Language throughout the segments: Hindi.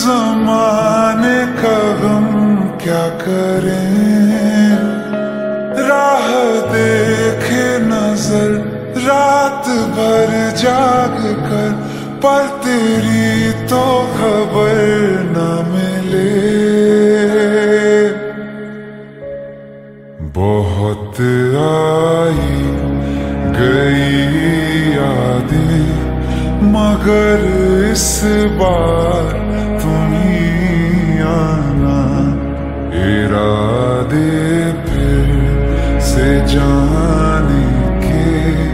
जमाने का गम क्या करें, राह देखे नजर रात भर जाग कर, पर तेरी तो खबर न मिले। बहुत आई गई यादें, मगर इस बार तुम्हें आना, इरादे फिर से जाने के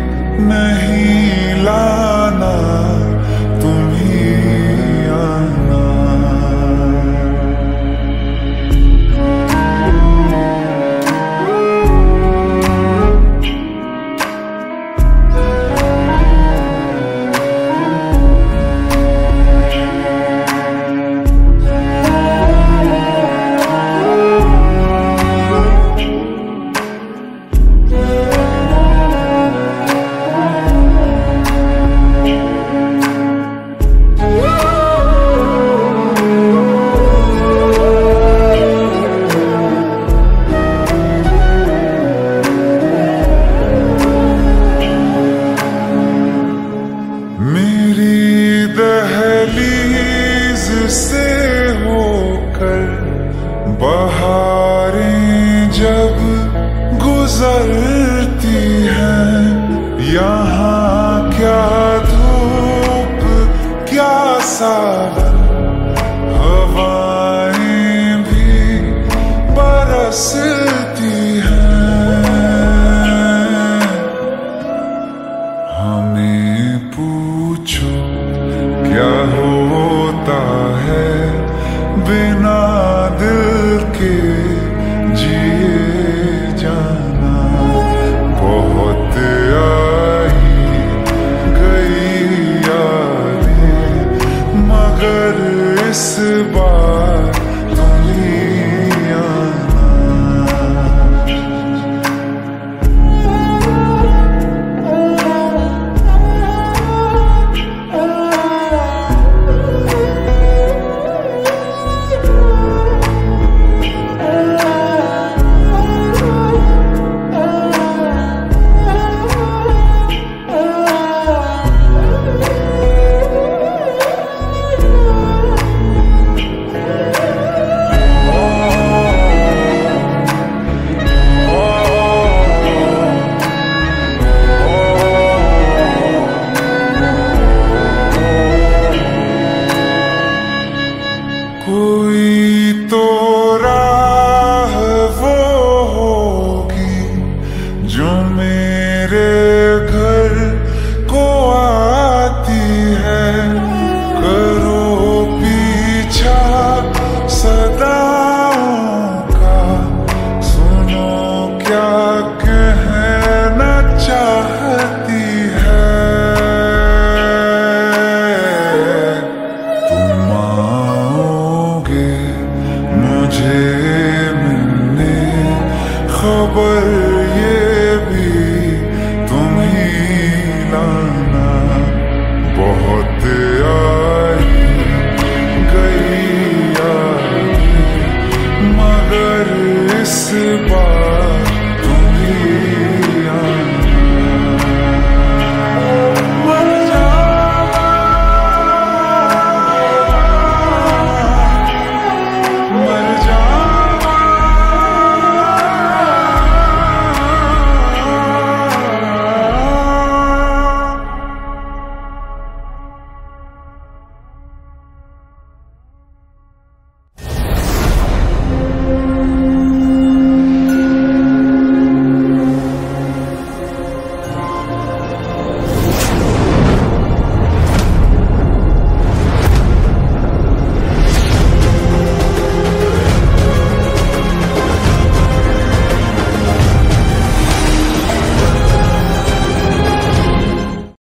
नहीं लाना, तुम्हें आना। हमें पूछो क्या हो